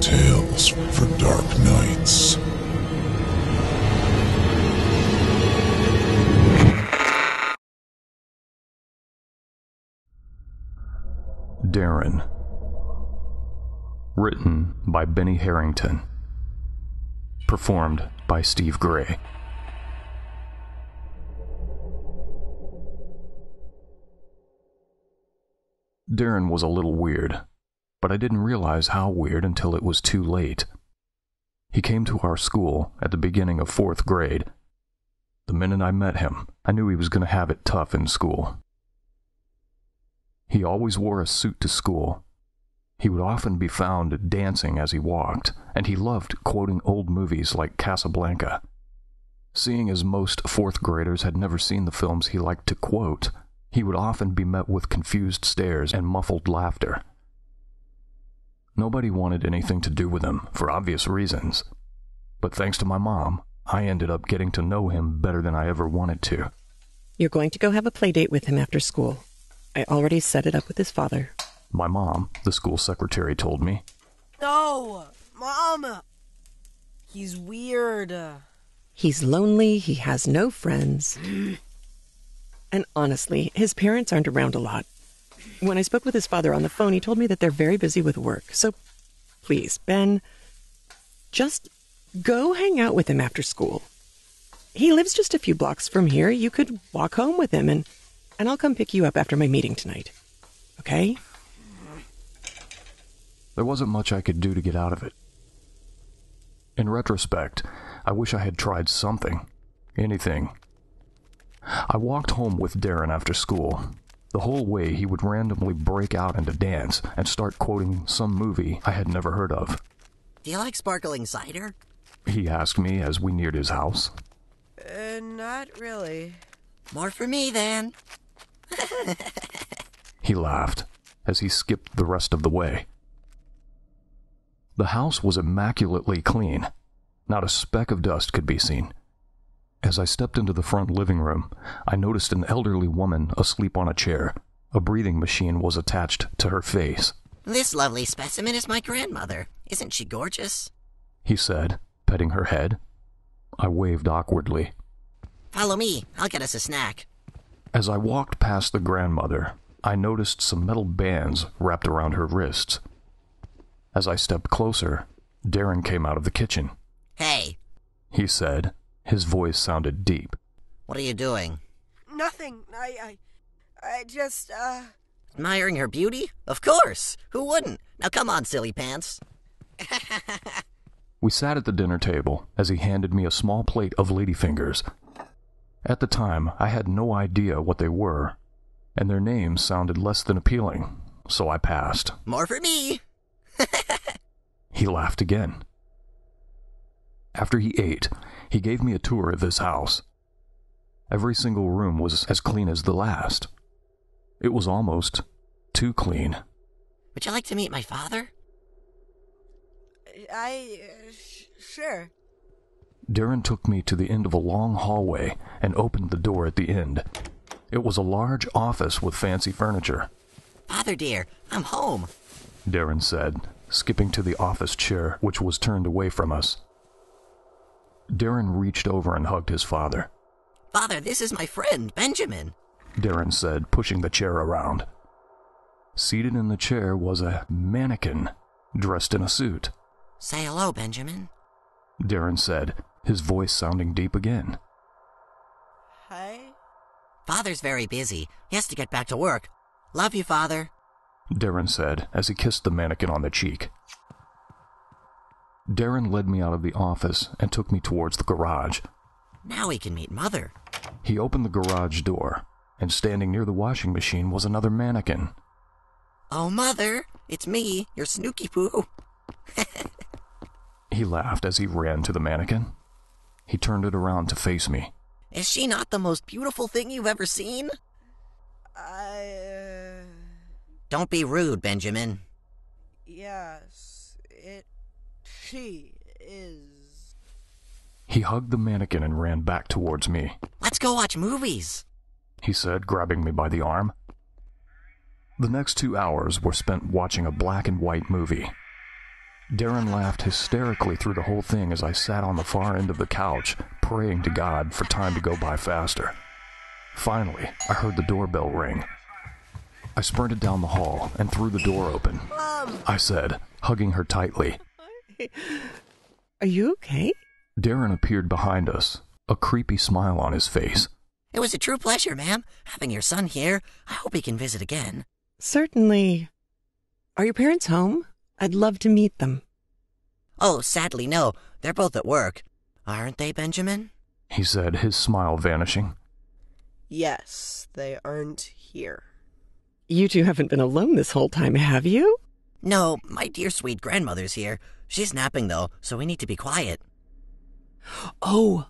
Chilling Tales for Dark Nights. Darren. Written by Benny Harrington. Performed by Steve G. Darren was a little weird, but I didn't realize how weird until it was too late. He came to our school at the beginning of 4th grade. The minute I met him, I knew he was going to have it tough in school. He always wore a suit to school. He would often be found dancing as he walked, and he loved quoting old movies like Casablanca. Seeing as most 4th graders had never seen the films he liked to quote, he would often be met with confused stares and muffled laughter. Nobody wanted anything to do with him, for obvious reasons, but thanks to my mom, I ended up getting to know him better than I ever wanted to. You're going to go have a play date with him after school. I already set it up with his father. My mom, the school secretary, told me. No, Mom! He's weird. He's lonely, he has no friends. And honestly, his parents aren't around a lot. When I spoke with his father on the phone, he told me that they're very busy with work. So please, Ben, just go hang out with him after school. He lives just a few blocks from here. You could walk home with him, and I'll come pick you up after my meeting tonight. Okay? There wasn't much I could do to get out of it. In retrospect, I wish I had tried something. Anything. I walked home with Darren after school. The whole way, he would randomly break out into dance and start quoting some movie I had never heard of. Do you like sparkling cider? He asked me as we neared his house. Not really. More for me, then. He laughed as he skipped the rest of the way. The house was immaculately clean. Not a speck of dust could be seen. As I stepped into the front living room, I noticed an elderly woman asleep on a chair. A breathing machine was attached to her face. This lovely specimen is my grandmother. Isn't she gorgeous? He said, petting her head. I waved awkwardly. Follow me. I'll get us a snack. As I walked past the grandmother, I noticed some metal bands wrapped around her wrists. As I stepped closer, Darren came out of the kitchen. Hey, he said. His voice sounded deep. What are you doing? Nothing. I just, Admiring her beauty? Of course! Who wouldn't? Now come on, silly pants. We sat at the dinner table as he handed me a small plate of ladyfingers. At the time, I had no idea what they were, and their names sounded less than appealing, so I passed. More for me! He laughed again. After he ate, he gave me a tour of his house. Every single room was as clean as the last. It was almost too clean. Would you like to meet my father? Sure. Darren took me to the end of a long hallway and opened the door at the end. It was a large office with fancy furniture. Father dear, I'm home, Darren said, skipping to the office chair, which was turned away from us. Darren reached over and hugged his father. Father, this is my friend, Benjamin, Darren said, pushing the chair around. Seated in the chair was a mannequin dressed in a suit. Say hello, Benjamin, Darren said, his voice sounding deep again. Hi? Father's very busy. He has to get back to work. Love you, Father, Darren said as he kissed the mannequin on the cheek. Darren led me out of the office and took me towards the garage. Now we can meet Mother. He opened the garage door, and standing near the washing machine was another mannequin. Oh, Mother, it's me, your Snooky Poo. He laughed as he ran to the mannequin. He turned it around to face me. Is she not the most beautiful thing you've ever seen? Don't be rude, Benjamin. Yes, She is. He hugged the mannequin and ran back towards me. Let's go watch movies, he said, grabbing me by the arm. The next 2 hours were spent watching a black and white movie. Darren laughed hysterically through the whole thing as I sat on the far end of the couch, praying to God for time to go by faster. Finally, I heard the doorbell ring. I sprinted down the hall and threw the door open. Mom! I said, hugging her tightly. Are you okay? Darren appeared behind us, a creepy smile on his face. It was a true pleasure, ma'am, having your son here. I hope he can visit again. Certainly. Are your parents home? I'd love to meet them. Oh, sadly, no. They're both at work. Aren't they, Benjamin? He said, his smile vanishing. Yes, they aren't here. You two haven't been alone this whole time, have you? No, my dear sweet grandmother's here. She's napping, though, so we need to be quiet. Oh,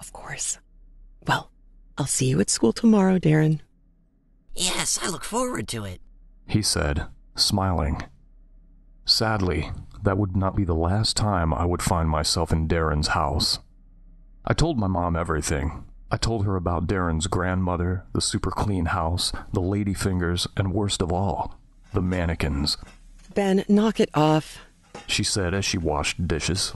of course. Well, I'll see you at school tomorrow, Darren. Yes, I look forward to it, he said, smiling. Sadly, that would not be the last time I would find myself in Darren's house. I told my mom everything. I told her about Darren's grandmother, the super clean house, the lady fingers, and worst of all, the mannequins. Ben, knock it off, she said as she washed dishes.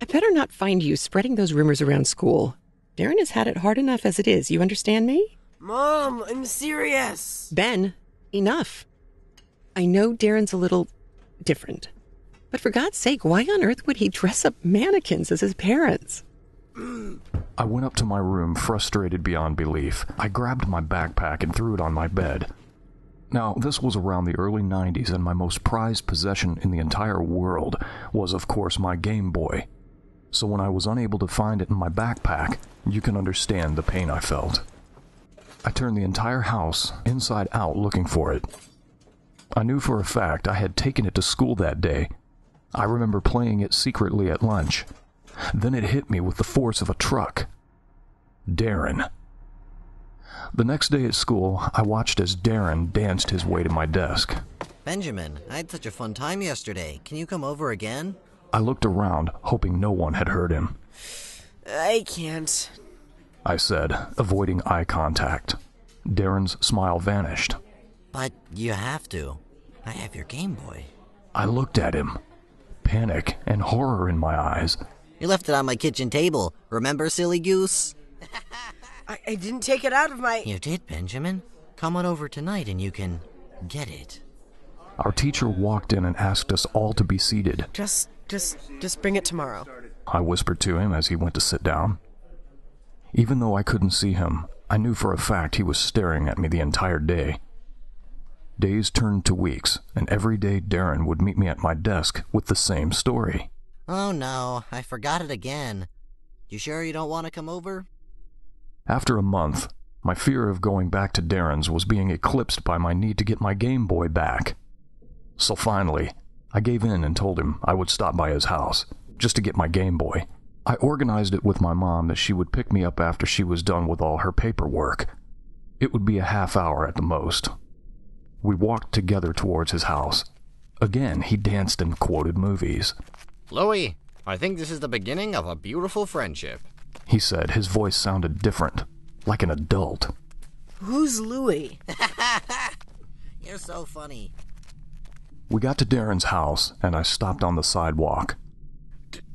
I better not find you spreading those rumors around school. Darren has had it hard enough as it is, you understand me? Mom, I'm serious. Ben, enough. I know Darren's a little different, but for God's sake, why on earth would he dress up mannequins as his parents? I went up to my room, frustrated beyond belief. I grabbed my backpack and threw it on my bed. Now, this was around the early 90s, and my most prized possession in the entire world was, of course, my Game Boy. So when I was unable to find it in my backpack, you can understand the pain I felt. I turned the entire house inside out looking for it. I knew for a fact I had taken it to school that day. I remember playing it secretly at lunch. Then it hit me with the force of a truck. Darren. The next day at school, I watched as Darren danced his way to my desk. Benjamin, I had such a fun time yesterday. Can you come over again? I looked around, hoping no one had heard him. I can't, I said, avoiding eye contact. Darren's smile vanished. But you have to. I have your Game Boy. I looked at him, panic and horror in my eyes. You left it on my kitchen table. Remember, silly goose? I didn't take it out of my... You did, Benjamin. Come on over tonight and you can get it. Our teacher walked in and asked us all to be seated. Just bring it tomorrow, I whispered to him as he went to sit down. Even though I couldn't see him, I knew for a fact he was staring at me the entire day. Days turned to weeks, and every day Darren would meet me at my desk with the same story. Oh no, I forgot it again. You sure you don't want to come over? After a month, my fear of going back to Darren's was being eclipsed by my need to get my Game Boy back. So finally, I gave in and told him I would stop by his house, just to get my Game Boy. I organized it with my mom that she would pick me up after she was done with all her paperwork. It would be a half hour at the most. We walked together towards his house. Again, he danced and quoted movies. Louis, I think this is the beginning of a beautiful friendship, he said. His voice sounded different, like an adult. Who's Louis? You're so funny. We got to Darren's house, and I stopped on the sidewalk.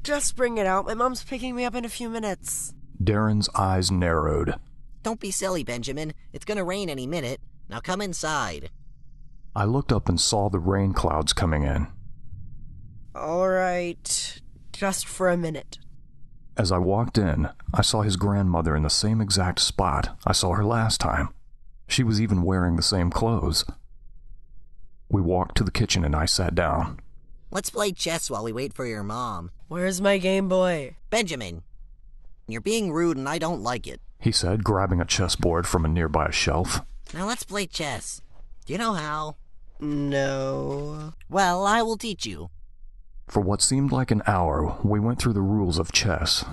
Just bring it out. My mom's picking me up in a few minutes. Darren's eyes narrowed. Don't be silly, Benjamin. It's gonna rain any minute. Now come inside. I looked up and saw the rain clouds coming in. All right, just for a minute. As I walked in, I saw his grandmother in the same exact spot I saw her last time. She was even wearing the same clothes. We walked to the kitchen and I sat down. Let's play chess while we wait for your mom. Where's my Game Boy? Benjamin, you're being rude and I don't like it, he said, grabbing a chessboard from a nearby shelf. Now let's play chess. Do you know how? No. Well, I will teach you. For what seemed like an hour, we went through the rules of chess.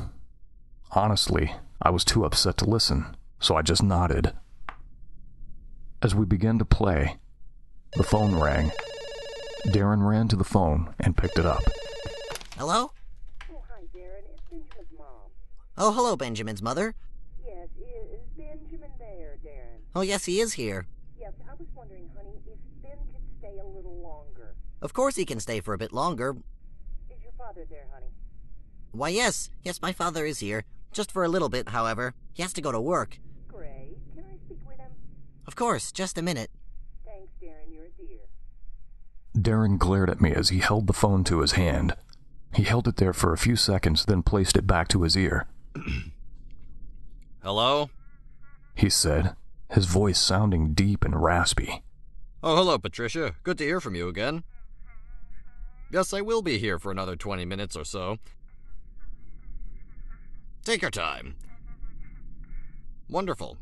Honestly, I was too upset to listen, so I just nodded. As we began to play, the phone rang. Darren ran to the phone and picked it up. Hello? Oh, hi, Darren. It's Benjamin's mom. Oh, hello, Benjamin's mother. Yes, is Benjamin there, Darren? Oh, yes, he is here. Yes, I was wondering, honey, if Ben could stay a little longer. Of course he can stay for a bit longer. Is your father there, honey? Why, yes. Yes, my father is here. Just for a little bit, however. He has to go to work. Gray, can I speak with him? Of course, just a minute. Thanks, Darren, you're a dear. Darren glared at me as he held the phone to his hand. He held it there for a few seconds, then placed it back to his ear. Hello? He said, his voice sounding deep and raspy. Oh, hello, Patricia. Good to hear from you again. Yes, I will be here for another 20 minutes or so. Take your time. Wonderful.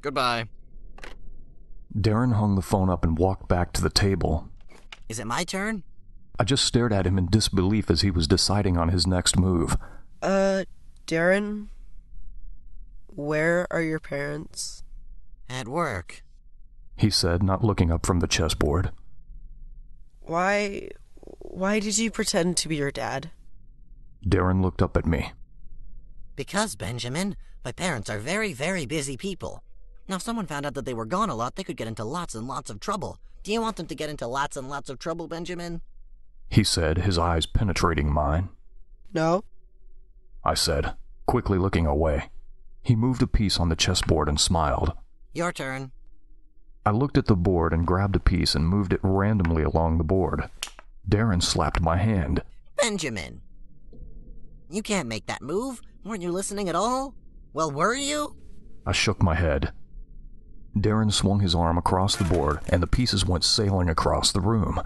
Goodbye. Darren hung the phone up and walked back to the table. Is it my turn? I just stared at him in disbelief as he was deciding on his next move. Darren? Where are your parents? At work, he said, not looking up from the chessboard. Why did you pretend to be your dad? Darren looked up at me. Because, Benjamin, my parents are very, very busy people. Now, if someone found out that they were gone a lot, they could get into lots and lots of trouble. Do you want them to get into lots and lots of trouble, Benjamin? He said, his eyes penetrating mine. No, I said, quickly looking away. He moved a piece on the chessboard and smiled. Your turn. I looked at the board and grabbed a piece and moved it randomly along the board. Darren slapped my hand. Benjamin! You can't make that move. Weren't you listening at all? Well, were you? I shook my head. Darren swung his arm across the board, and the pieces went sailing across the room.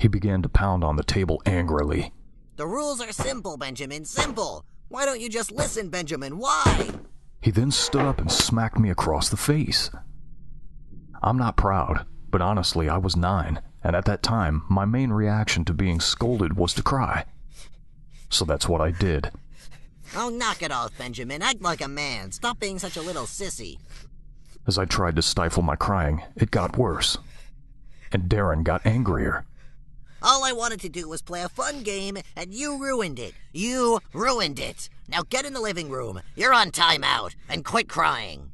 He began to pound on the table angrily. The rules are simple, Benjamin, simple. Why don't you just listen, Benjamin? Why? He then stood up and smacked me across the face. I'm not proud, but honestly, I was 9, and at that time, my main reaction to being scolded was to cry. So that's what I did. Oh, knock it off, Benjamin. Act like a man. Stop being such a little sissy. As I tried to stifle my crying, it got worse. And Darren got angrier. All I wanted to do was play a fun game, and you ruined it. You ruined it. Now get in the living room. You're on timeout, and quit crying.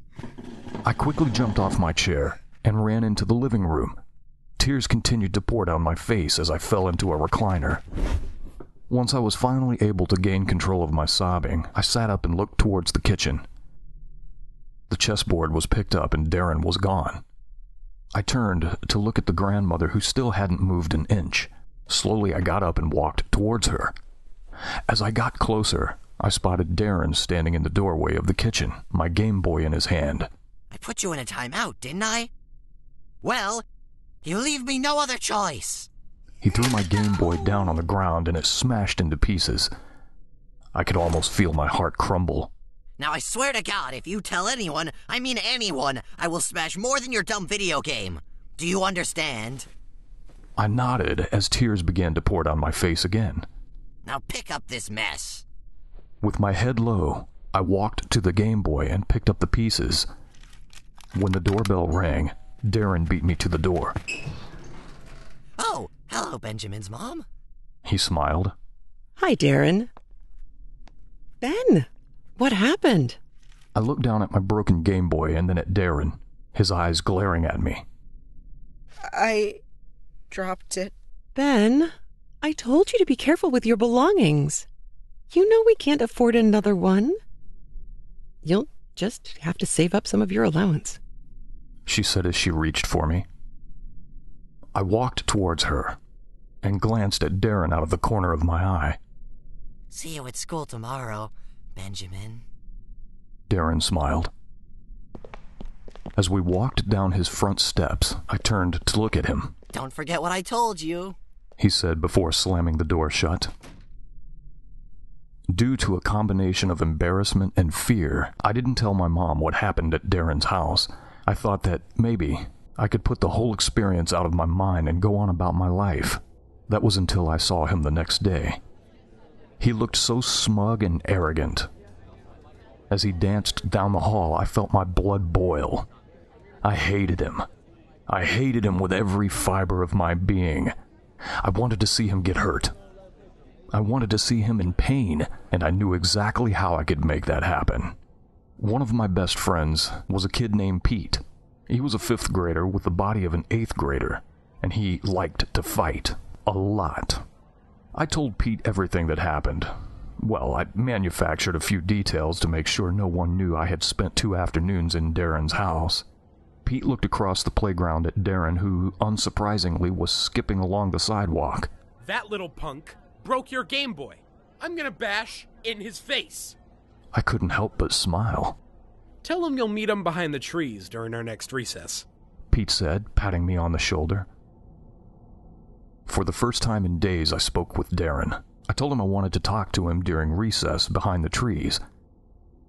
I quickly jumped off my chair and ran into the living room. Tears continued to pour down my face as I fell into a recliner. Once I was finally able to gain control of my sobbing, I sat up and looked towards the kitchen. The chessboard was picked up and Darren was gone. I turned to look at the grandmother who still hadn't moved an inch. Slowly, I got up and walked towards her. As I got closer, I spotted Darren standing in the doorway of the kitchen, my Game Boy in his hand. I put you in a timeout, didn't I? Well, you leave me no other choice. He threw my Game Boy down on the ground and it smashed into pieces. I could almost feel my heart crumble. Now I swear to God, if you tell anyone, I mean anyone, I will smash more than your dumb video game. Do you understand? I nodded as tears began to pour down my face again. Now pick up this mess. With my head low, I walked to the Game Boy and picked up the pieces. When the doorbell rang, Darren beat me to the door. Oh, hello, Benjamin's mom. He smiled. Hi, Darren. Ben! What happened? I looked down at my broken Game Boy and then at Darren, his eyes glaring at me. I dropped it. Ben, I told you to be careful with your belongings. You know we can't afford another one. You'll just have to save up some of your allowance, she said as she reached for me. I walked towards her and glanced at Darren out of the corner of my eye. See you at school tomorrow, Benjamin. Darren smiled. As we walked down his front steps, I turned to look at him. Don't forget what I told you, he said before slamming the door shut. Due to a combination of embarrassment and fear, I didn't tell my mom what happened at Darren's house. I thought that maybe I could put the whole experience out of my mind and go on about my life. That was until I saw him the next day. He looked so smug and arrogant. As he danced down the hall, I felt my blood boil. I hated him. I hated him with every fiber of my being. I wanted to see him get hurt. I wanted to see him in pain, and I knew exactly how I could make that happen. One of my best friends was a kid named Pete. He was a 5th grader with the body of an 8th grader. and he liked to fight. A lot. I told Pete everything that happened. Well, I manufactured a few details to make sure no one knew I had spent 2 afternoons in Darren's house. Pete looked across the playground at Darren, who, unsurprisingly, was skipping along the sidewalk. That little punk broke your Game Boy. I'm gonna bash in his face. I couldn't help but smile. Tell him you'll meet him behind the trees during our next recess, Pete said, patting me on the shoulder. For the first time in days, I spoke with Darren. I told him I wanted to talk to him during recess behind the trees.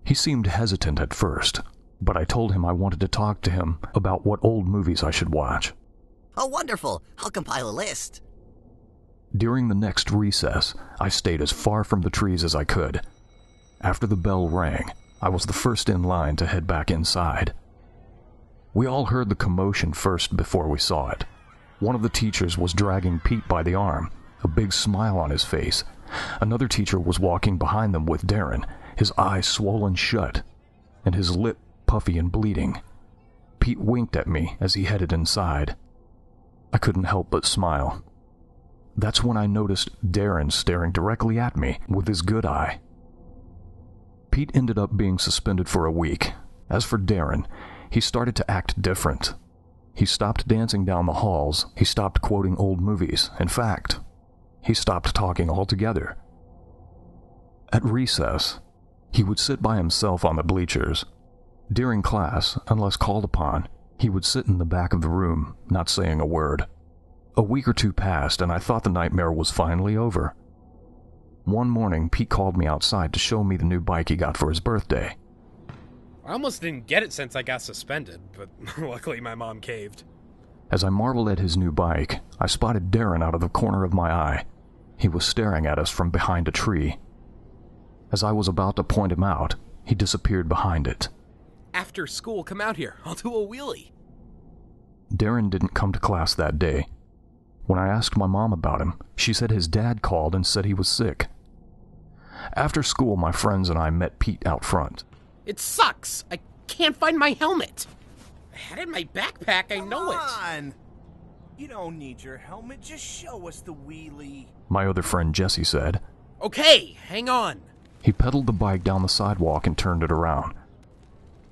He seemed hesitant at first, but I told him I wanted to talk to him about what old movies I should watch. Oh, wonderful! I'll compile a list. During the next recess, I stayed as far from the trees as I could. After the bell rang, I was the first in line to head back inside. We all heard the commotion first before we saw it. One of the teachers was dragging Pete by the arm, a big smile on his face. Another teacher was walking behind them with Darren, his eyes swollen shut, and his lip puffy and bleeding. Pete winked at me as he headed inside. I couldn't help but smile. That's when I noticed Darren staring directly at me with his good eye. Pete ended up being suspended for a week. As for Darren, he started to act different. He stopped dancing down the halls. He stopped quoting old movies. In fact, he stopped talking altogether. At recess, he would sit by himself on the bleachers. During class, unless called upon, he would sit in the back of the room, not saying a word. A week or two passed, and I thought the nightmare was finally over. One morning, Pete called me outside to show me the new bike he got for his birthday. I almost didn't get it since I got suspended, but luckily my mom caved. As I marveled at his new bike, I spotted Darren out of the corner of my eye. He was staring at us from behind a tree. As I was about to point him out, he disappeared behind it. After school, come out here. I'll do a wheelie. Darren didn't come to class that day. When I asked my mom about him, she said his dad called and said he was sick. After school, my friends and I met Pete out front. It sucks. I can't find my helmet. I had it in my backpack. I know it. Come on. You don't need your helmet. Just show us the wheelie. My other friend Jesse said. Okay, hang on. He pedaled the bike down the sidewalk and turned it around.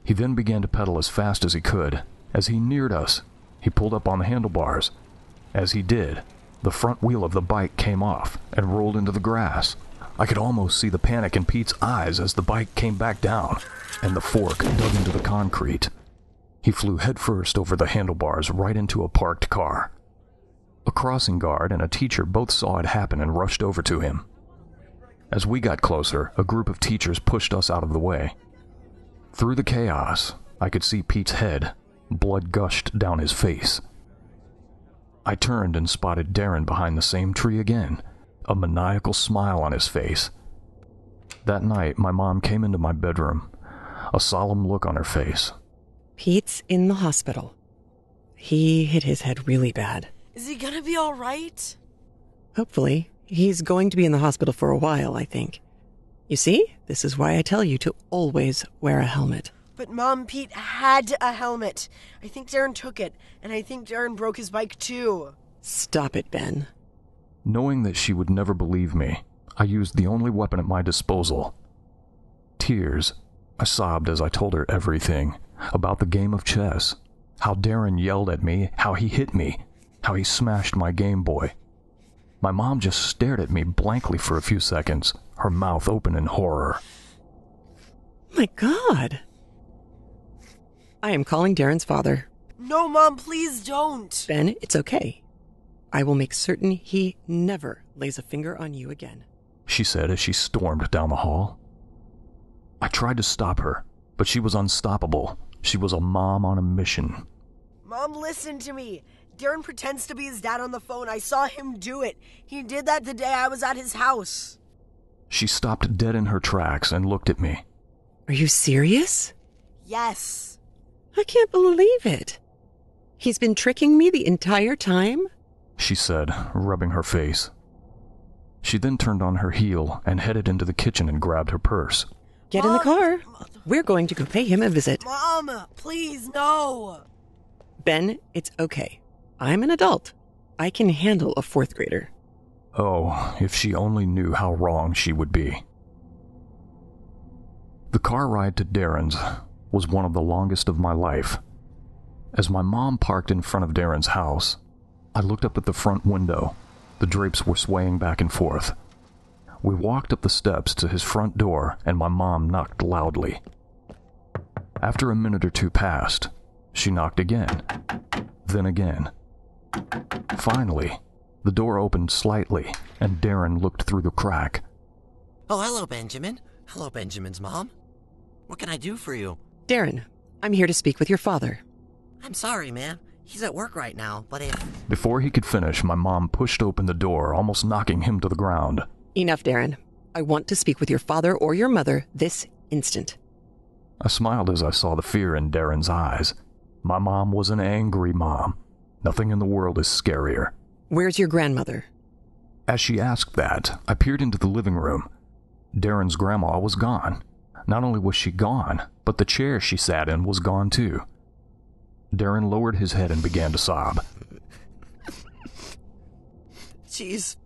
He then began to pedal as fast as he could. As he neared us, he pulled up on the handlebars. As he did, the front wheel of the bike came off and rolled into the grass. I could almost see the panic in Pete's eyes as the bike came back down and the fork dug into the concrete. He flew headfirst over the handlebars right into a parked car. A crossing guard and a teacher both saw it happen and rushed over to him. As we got closer, a group of teachers pushed us out of the way. Through the chaos, I could see Pete's head. Blood gushed down his face. I turned and spotted Darren behind the same tree again. A maniacal smile on his face. That night, my mom came into my bedroom, a solemn look on her face. Pete's in the hospital. He hit his head really bad. Is he gonna be all right? Hopefully. He's going to be in the hospital for a while, I think. You see? This is why I tell you to always wear a helmet. But Mom, Pete had a helmet. I think Darren took it, and I think Darren broke his bike too. Stop it, Ben. Knowing that she would never believe me, I used the only weapon at my disposal. Tears. I sobbed as I told her everything. About the game of chess. How Darren yelled at me. How he hit me. How he smashed my Game Boy. My mom just stared at me blankly for a few seconds, her mouth open in horror. My God. I am calling Darren's father. No, Mom, please don't. Ben, it's okay. I will make certain he never lays a finger on you again, she said as she stormed down the hall. I tried to stop her, but she was unstoppable. She was a mom on a mission. Mom, listen to me. Darren pretends to be his dad on the phone. I saw him do it. He did that the day I was at his house. She stopped dead in her tracks and looked at me. Are you serious? Yes. I can't believe it. He's been tricking me the entire time? She said, rubbing her face. She then turned on her heel and headed into the kitchen and grabbed her purse. Get in the car. We're going to go pay him a visit. Mom, please, no. Ben, it's okay. I'm an adult. I can handle a fourth grader. Oh, if she only knew how wrong she would be. The car ride to Darren's was one of the longest of my life. As my mom parked in front of Darren's house, I looked up at the front window. The drapes were swaying back and forth. We walked up the steps to his front door, and my mom knocked loudly. After a minute or two passed, she knocked again, then again. Finally, the door opened slightly, and Darren looked through the crack. Oh, hello, Benjamin. Hello, Benjamin's mom. What can I do for you? Darren, I'm here to speak with your father. I'm sorry, ma'am. He's at work right now, but if... Before he could finish, my mom pushed open the door, almost knocking him to the ground. Enough, Darren. I want to speak with your father or your mother this instant. I smiled as I saw the fear in Darren's eyes. My mom was an angry mom. Nothing in the world is scarier. Where's your grandmother? As she asked that, I peered into the living room. Darren's grandma was gone. Not only was she gone, but the chair she sat in was gone too. Darren lowered his head and began to sob. She's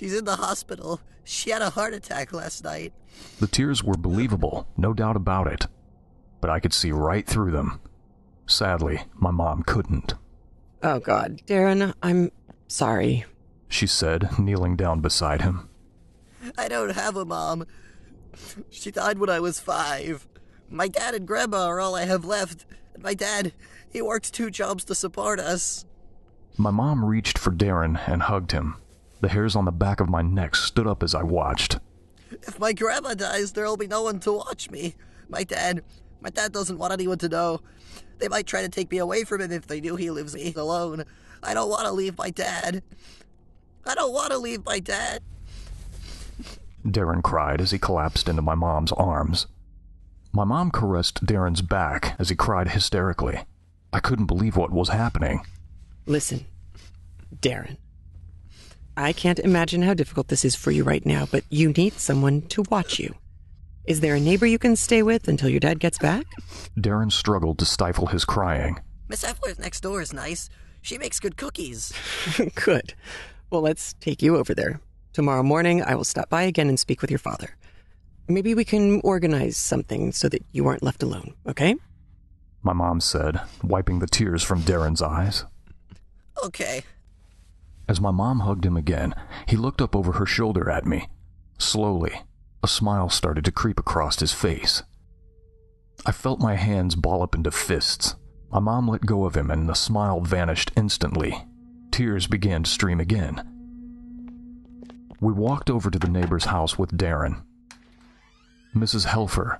in the hospital. She had a heart attack last night. The tears were believable, no doubt about it. But I could see right through them. Sadly, my mom couldn't. Oh, God. Darren, I'm sorry, she said, kneeling down beside him. I don't have a mom. She died when I was 5. My dad and grandma are all I have left. And my dad, he works 2 jobs to support us. My mom reached for Darren and hugged him. The hairs on the back of my neck stood up as I watched. If my grandma dies, there'll be no one to watch me. My dad doesn't want anyone to know. They might try to take me away from him if they knew he lives alone. I don't want to leave my dad. I don't want to leave my dad. Darren cried as he collapsed into my mom's arms. My mom caressed Darren's back as he cried hysterically. I couldn't believe what was happening. Listen, Darren. I can't imagine how difficult this is for you right now, but you need someone to watch you. Is there a neighbor you can stay with until your dad gets back? Darren struggled to stifle his crying. Miss Effler's next door is nice. She makes good cookies. Good. Well, let's take you over there. Tomorrow morning, I will stop by again and speak with your father. Maybe we can organize something so that you aren't left alone, okay? My mom said, wiping the tears from Darren's eyes. Okay. As my mom hugged him again, he looked up over her shoulder at me. Slowly, a smile started to creep across his face. I felt my hands ball up into fists. My mom let go of him and the smile vanished instantly. Tears began to stream again. We walked over to the neighbor's house with Darren. Mrs. Helfer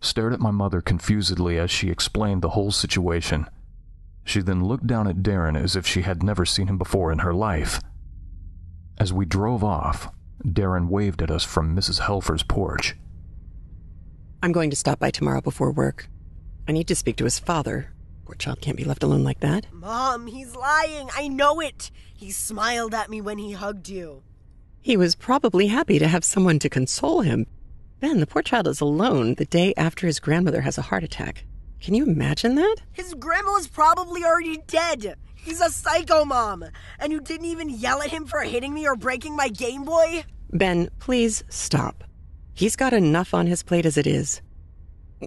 stared at my mother confusedly as she explained the whole situation. She then looked down at Darren as if she had never seen him before in her life. As we drove off, Darren waved at us from Mrs. Helfer's porch. I'm going to stop by tomorrow before work. I need to speak to his father. Poor child can't be left alone like that. Mom, he's lying. I know it. He smiled at me when he hugged you. He was probably happy to have someone to console him. Ben, the poor child is alone the day after his grandmother has a heart attack. Can you imagine that? His grandma's probably already dead. He's a psycho mom. And you didn't even yell at him for hitting me or breaking my Game Boy? Ben, please stop. He's got enough on his plate as it is.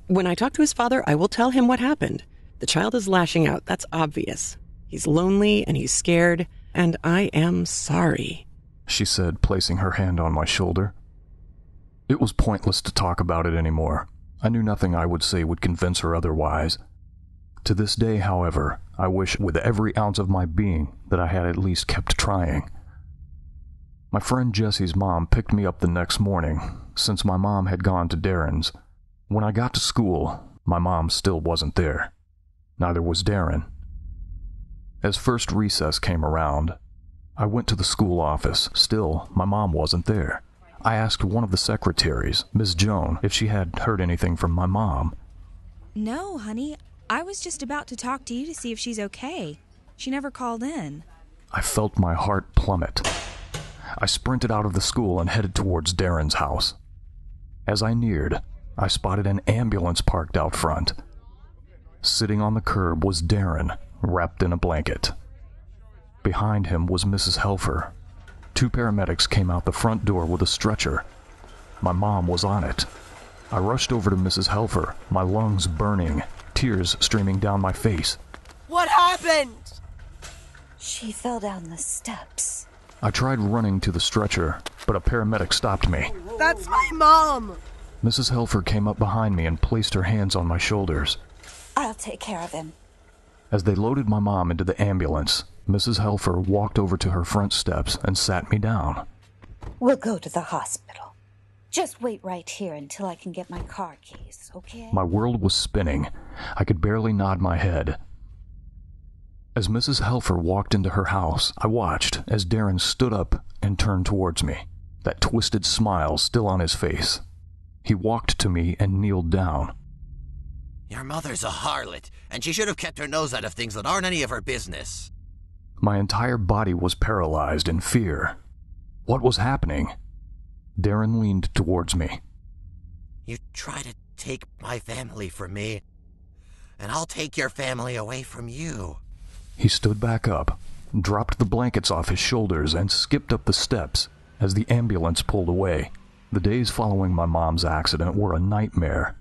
When I talk to his father, I will tell him what happened. The child is lashing out. That's obvious. He's lonely and he's scared. And I am sorry, she said, placing her hand on my shoulder. It was pointless to talk about it anymore. I knew nothing I would say would convince her otherwise. To this day, however, I wish with every ounce of my being that I had at least kept trying. My friend Jesse's mom picked me up the next morning, since my mom had gone to Darren's. When I got to school, my mom still wasn't there. Neither was Darren. As first recess came around, I went to the school office. Still, my mom wasn't there. I asked one of the secretaries, Miss Joan, if she had heard anything from my mom. No, honey. I was just about to talk to you to see if she's okay. She never called in. I felt my heart plummet. I sprinted out of the school and headed towards Darren's house. As I neared, I spotted an ambulance parked out front. Sitting on the curb was Darren, wrapped in a blanket. Behind him was Mrs. Helfer. Two paramedics came out the front door with a stretcher. My mom was on it. I rushed over to Mrs. Helfer, my lungs burning, tears streaming down my face. What happened? She fell down the steps. I tried running to the stretcher, but a paramedic stopped me. That's my mom! Mrs. Helfer came up behind me and placed her hands on my shoulders. I'll take care of him. As they loaded my mom into the ambulance, Mrs. Helfer walked over to her front steps and sat me down. We'll go to the hospital. Just wait right here until I can get my car keys, okay? My world was spinning. I could barely nod my head. As Mrs. Helfer walked into her house, I watched as Darren stood up and turned towards me, that twisted smile still on his face. He walked to me and kneeled down. Your mother's a harlot, and she should have kept her nose out of things that aren't any of her business. My entire body was paralyzed in fear. What was happening? Darren leaned towards me. You try to take my family from me, and I'll take your family away from you. He stood back up, dropped the blankets off his shoulders, and skipped up the steps as the ambulance pulled away. The days following my mom's accident were a nightmare.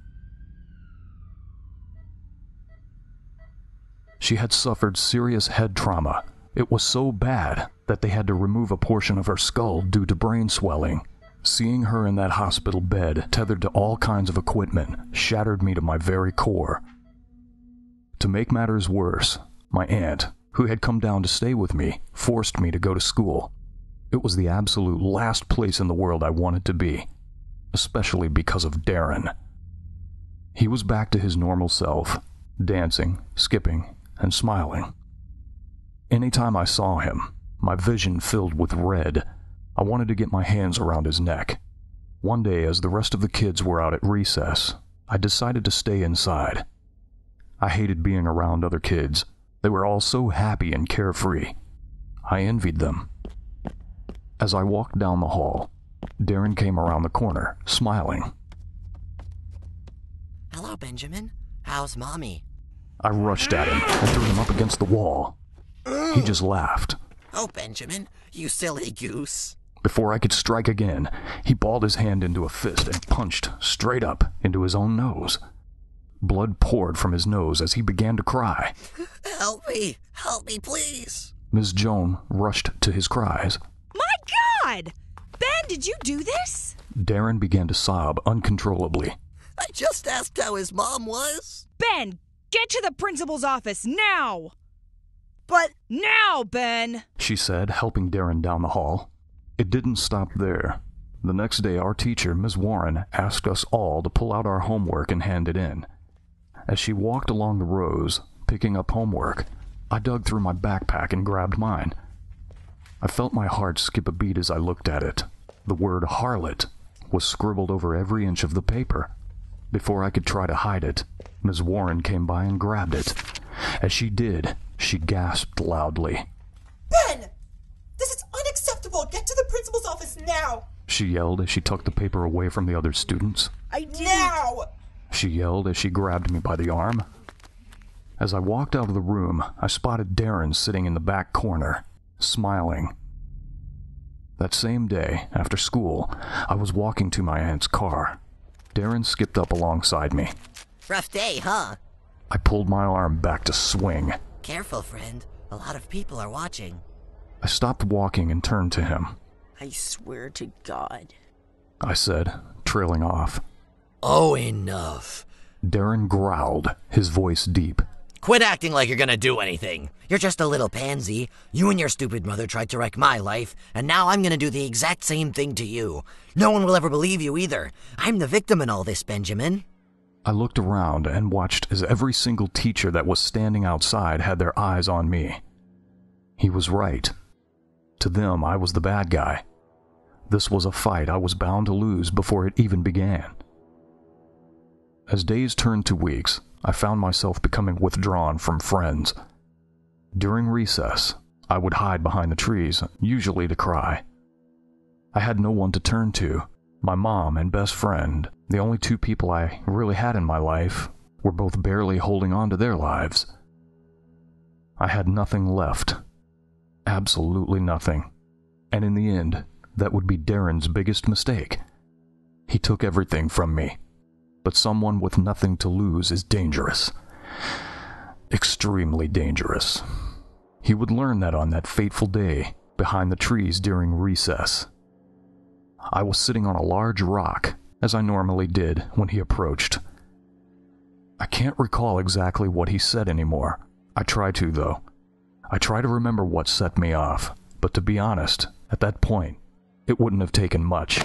She had suffered serious head trauma. It was so bad that they had to remove a portion of her skull due to brain swelling. Seeing her in that hospital bed, tethered to all kinds of equipment, shattered me to my very core. To make matters worse, my aunt, who had come down to stay with me, forced me to go to school. It was the absolute last place in the world I wanted to be, especially because of Darren. He was back to his normal self, dancing, skipping, and smiling. Any time I saw him, my vision filled with red. I wanted to get my hands around his neck. One day, as the rest of the kids were out at recess, I decided to stay inside. I hated being around other kids. They were all so happy and carefree. I envied them. As I walked down the hall, Darren came around the corner, smiling. Hello, Benjamin. How's Mommy? I rushed at him and threw him up against the wall. He just laughed. Oh, Benjamin, you silly goose. Before I could strike again, he balled his hand into a fist and punched straight up into his own nose. Blood poured from his nose as he began to cry. Help me, please. Miss Joan rushed to his cries. My God! Ben, did you do this? Darren began to sob uncontrollably. I just asked how his mom was. Ben, get to the principal's office now! But now, Ben! She said, helping Darren down the hall. It didn't stop there. The next day, our teacher, Miss Warren, asked us all to pull out our homework and hand it in. As she walked along the rows, picking up homework, I dug through my backpack and grabbed mine. I felt my heart skip a beat as I looked at it. The word harlot was scribbled over every inch of the paper. Before I could try to hide it, Miss Warren came by and grabbed it. As she did, she gasped loudly. Ben! This is unacceptable! Get to the principal's office now! She yelled as she took the paper away from the other students. I did! Now! She yelled as she grabbed me by the arm. As I walked out of the room, I spotted Darren sitting in the back corner, smiling. That same day, after school, I was walking to my aunt's car. Darren skipped up alongside me. Rough day, huh? I pulled my arm back to swing. Careful, friend. A lot of people are watching. I stopped walking and turned to him. I swear to God, I said, trailing off. Oh, enough. Darren growled, his voice deep. Quit acting like you're gonna do anything. You're just a little pansy. You and your stupid mother tried to wreck my life, and now I'm gonna do the exact same thing to you. No one will ever believe you either. I'm the victim in all this, Benjamin. I looked around and watched as every single teacher that was standing outside had their eyes on me. He was right. To them, I was the bad guy. This was a fight I was bound to lose before it even began. As days turned to weeks, I found myself becoming withdrawn from friends. During recess, I would hide behind the trees, usually to cry. I had no one to turn to. My mom and best friend, the only two people I really had in my life, were both barely holding on to their lives. I had nothing left. absolutely nothing. And in the end, that would be Darren's biggest mistake. He took everything from me. But someone with nothing to lose is dangerous. Extremely dangerous. He would learn that on that fateful day, behind the trees during recess. I was sitting on a large rock, as I normally did when he approached. I can't recall exactly what he said anymore. I try to, though. I try to remember what set me off, but to be honest, at that point, it wouldn't have taken much.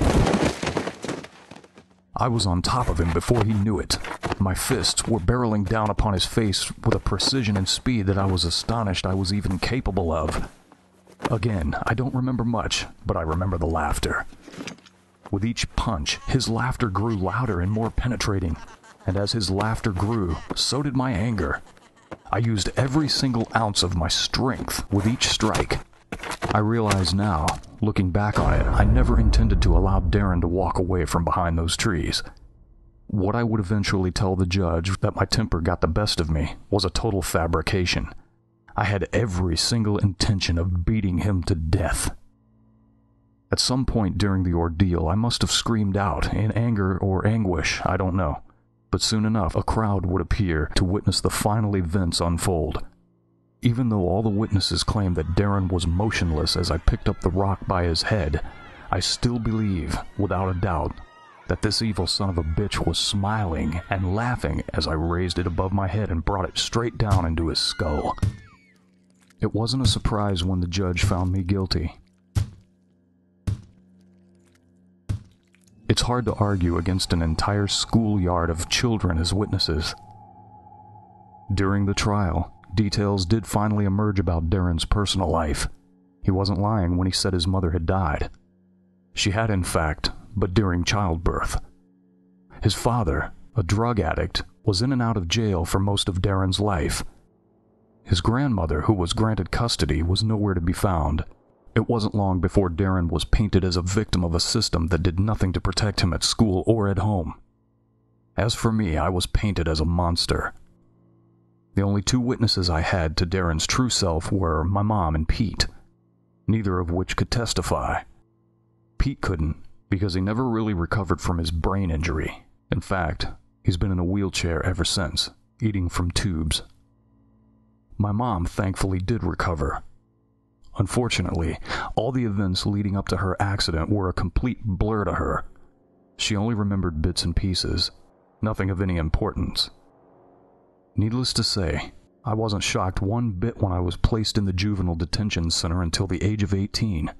I was on top of him before he knew it. My fists were barreling down upon his face with a precision and speed that I was astonished I was even capable of. Again, I don't remember much, but I remember the laughter. With each punch, his laughter grew louder and more penetrating, and as his laughter grew, so did my anger. I used every single ounce of my strength with each strike. I realize now, looking back on it, I never intended to allow Darren to walk away from behind those trees. What I would eventually tell the judge that my temper got the best of me was a total fabrication. I had every single intention of beating him to death. At some point during the ordeal, I must have screamed out, in anger or anguish, I don't know. But soon enough, a crowd would appear to witness the final events unfold. Even though all the witnesses claimed that Darren was motionless as I picked up the rock by his head, I still believe, without a doubt, that this evil son of a bitch was smiling and laughing as I raised it above my head and brought it straight down into his skull. It wasn't a surprise when the judge found me guilty. It's hard to argue against an entire schoolyard of children as witnesses. During the trial, details did finally emerge about Darren's personal life. He wasn't lying when he said his mother had died. She had, in fact, but during childbirth. His father, a drug addict, was in and out of jail for most of Darren's life. His grandmother, who was granted custody, was nowhere to be found. It wasn't long before Darren was painted as a victim of a system that did nothing to protect him at school or at home. As for me, I was painted as a monster. The only two witnesses I had to Darren's true self were my mom and Pete, neither of which could testify. Pete couldn't, because he never really recovered from his brain injury. In fact, he's been in a wheelchair ever since, eating from tubes. My mom thankfully did recover. Unfortunately, all the events leading up to her accident were a complete blur to her. She only remembered bits and pieces, nothing of any importance. Needless to say, I wasn't shocked one bit when I was placed in the juvenile detention center until the age of 18.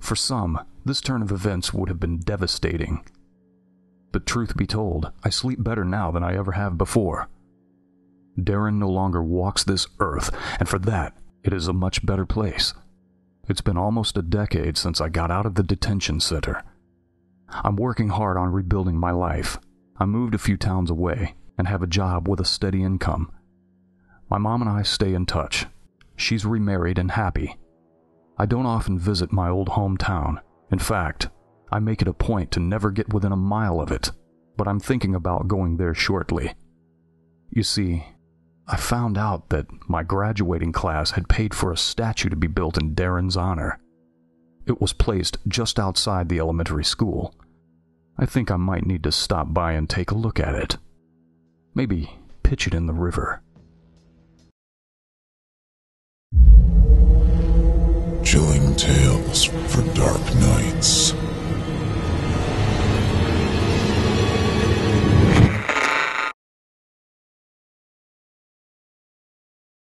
For some, this turn of events would have been devastating. But truth be told, I sleep better now than I ever have before. Darren no longer walks this earth, and for that, it is a much better place. It's been almost a decade since I got out of the detention center. I'm working hard on rebuilding my life. I moved a few towns away and have a job with a steady income. My mom and I stay in touch. She's remarried and happy. I don't often visit my old hometown. In fact, I make it a point to never get within a mile of it, but I'm thinking about going there shortly. You see, I found out that my graduating class had paid for a statue to be built in Darren's honor. It was placed just outside the elementary school. I think I might need to stop by and take a look at it. Maybe pitch it in the river. Chilling Tales for Dark Nights.